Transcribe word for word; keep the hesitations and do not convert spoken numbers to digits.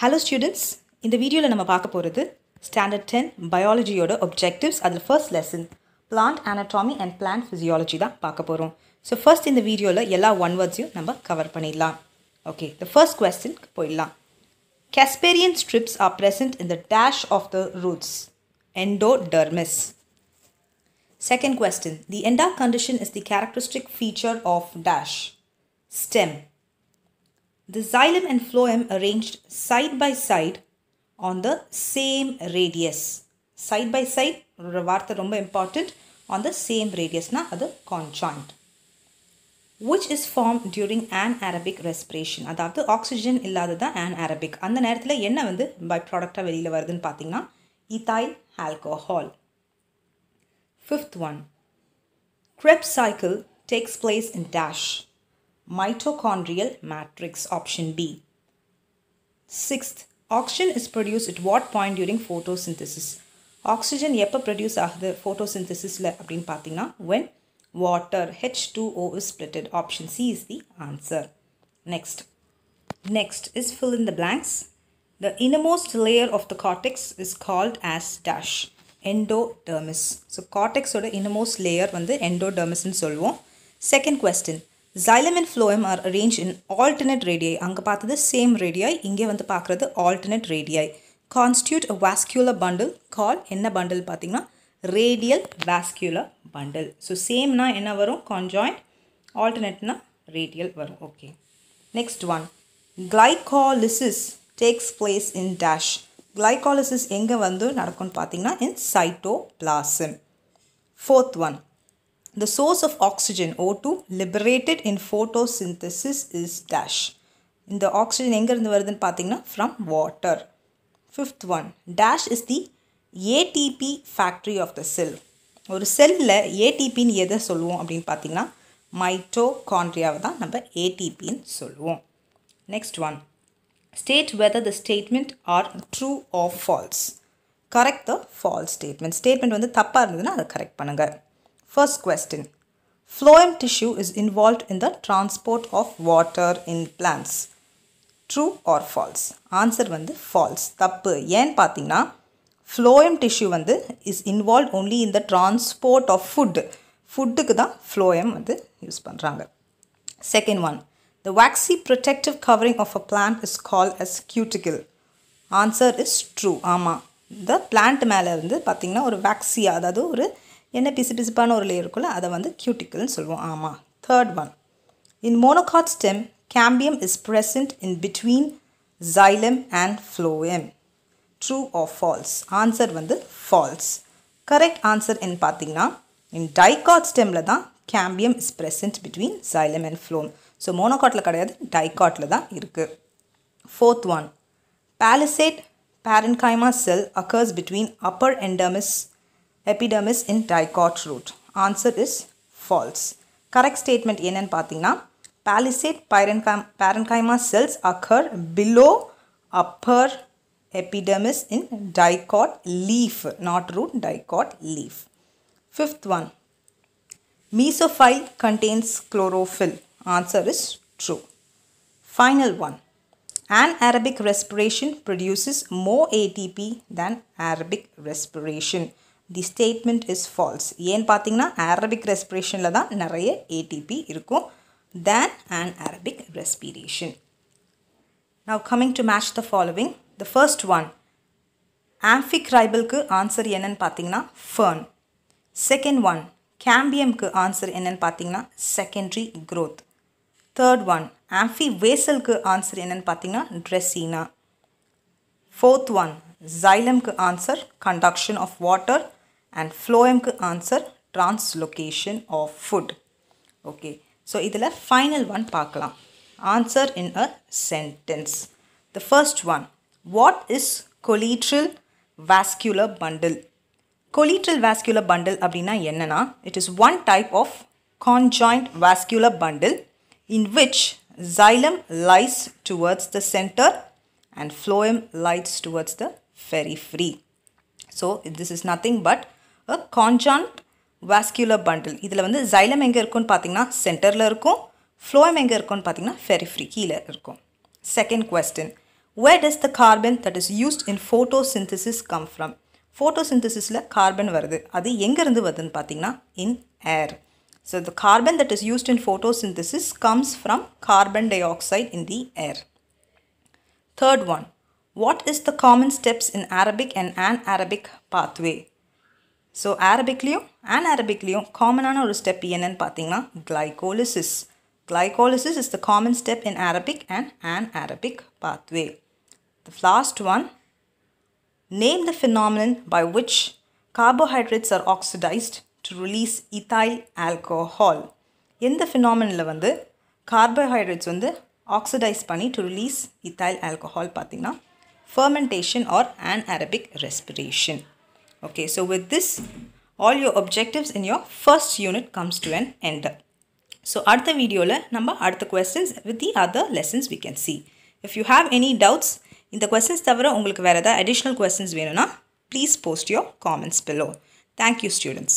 Hello students, in the video la nama paaka poradhu standard ten biology oda objectives adha first lesson plant anatomy and plant physiology da paaka porom. So first in the video la ella one words you nama cover pannidala. Okay, the first question poidala. Casparian strips are present in the dash of the roots, endodermis. Second question, the enda condition is the characteristic feature of dash stem. The xylem and phloem arranged side by side on the same radius. Side by side, vartha romba important, on the same radius na adu conjoint. Which is formed during anaerobic respiration? Adhavathu oxygen illadadha anaerobic. Andha nerathila enna vandu byproduct ah velila varudhu nu pathina ethyl alcohol. Fifth one. Krebs cycle takes place in dash. Mitochondrial matrix, option B. Sixth, oxygen is produced at what point during photosynthesis? Oxygen yeppa produce aagudhu photosynthesis la appdin pathina when water H two O is splitted, option C is the answer. Next, next is fill in the blanks. The innermost layer of the cortex is called as dash endodermis. So cortex oda innermost layer vandu endodermis nu solluvom. Second question, xylem and phloem are arranged in alternate radii. Anga paathathu same radii, inge vandu paakrathu alternate radii. Constitute a vascular bundle called enna bundle pathina radial vascular bundle. So same na enna varum conjoint, alternate na radial varum. Okay, next one, glycolysis takes place in dash. Glycolysis enga vandu nadakkum pathina in cytoplasm. Fourth one, the source of oxygen O two liberated in photosynthesis is dash. In the oxygen எங்க இருந்து வருதுன்னு பாத்தீங்கன்னா from water. Fifth one, dash is the A T P factory of the cell. ஒரு செல்ல A T P ன்னு எதை சொல்லுவோம் அப்படினு பாத்தீங்கன்னா மைட்டோகாண்ட்ரியாவை தான் நம்ம A T P ன்னு சொல்லுவோம். Next one, state whether the statement are true or false. Correct the false statement. Statement வந்து தப்பா இருந்ததுன்னா அதை கரெக்ட் பண்ணுங்க. First question, phloem tissue is involved in the transport of water in plants. True or false? Answer vandu false. Thappu yen pathina phloem tissue vandu is involved only in the transport of food. Food ku da phloem vandu use pandranga. Second one, the waxy protective covering of a plant is called as cuticle. Answer is true. Ama the plant mele vandu pathina or waxy adadu or என்ன பிசு பிசுப்பான ஒரு layer இருக்குல்ல அதை வந்து கியூட்டிக்கல்னு சொல்லுவோம். ஆமாம். Third one, in monocot stem cambium is present in between xylem and phloem. True or false? Answer வந்து ஃபால்ஸ். கரெக்ட் ஆன்சர் என்ன பார்த்தீங்கன்னா இன் டைகாட் ஸ்டெம்மில் தான் cambium is present between xylem and phloem. So மோனோகாட்டில் கிடையாது, டைகாட்டில் தான் இருக்குது. Fourth one, palisade parenchyma cell occurs between upper epidermis epidermis in dicot root. Answer is false. Correct statement என்னன்னு பார்த்தீங்கன்னா palisade parenchyma cells occur below upper epidermis in dicot leaf, not root, dicot leaf. Fifth one, mesophyll contains chlorophyll. Answer is true. Final one, anaerobic respiration produces more A T P than aerobic respiration. The statement is false. ஏன் பார்த்தீங்கன்னா aerobic respirationல தான் நிறைய A T P இருக்கும் than anaerobic respiration. Now coming to match the following. The first one, amphicribalக்கு answer என்னன்னு பார்த்தீங்கன்னா fern. Second one, cambiumக்கு answer என்னன்னு பார்த்தீங்கன்னா secondary growth. Third one, amphivacelக்கு answer என்னன்னு பார்த்தீங்கன்னா dracaena. Fourth one, xylemக்கு answer conduction of water and phloemக்கு answer translocation of food. Okay, so idhila final one paakalam. Answer in a sentence. The first one, what is collateral vascular bundle? Collateral vascular bundle அப்படினா என்னன்னா it is one type of conjoint vascular bundle in which xylem lies towards the center and phloem lies towards the periphery. So this is nothing but a conjoint vascular bundle. இதுல வந்து xylem எங்க இருக்குன்னு பாத்தீங்கன்னா சென்டர்ல இருக்கும், phloem எங்க இருக்குன்னு பாத்தீங்கன்னா பெரிஃபரி கீழ இருக்கும். Second question, Where does the carbon that is used in photosynthesis come from? Photosynthesis la carbon varudhu. Adu enga irundhu varudhu pathina in air. So the carbon that is used in photosynthesis comes from carbon dioxide in the air. Third one. What is the common steps in Arabic and anaerobic pathway? So Arabic liyo anaerobic liyo common ana oru step enna nu pathina glycolysis. Glycolysis is the common step in Arabic and anaerobic pathway. The last one. Name the phenomenon by which carbohydrates are oxidized to release ethyl alcohol. In the phenomenon vandu carbohydrates vandu oxidize pani to release ethyl alcohol pathina fermentation or anaerobic respiration. Okay, so with this all your objectives in your first unit comes to an end. So அடுத்த வீடியோல நம்ம அடுத்த questions with the other lessons we can see. If you have any doubts in the questions தவிர உங்களுக்கு வேற ஏதாவது additional questions வேணும்னா please post your comments below. Thank you students.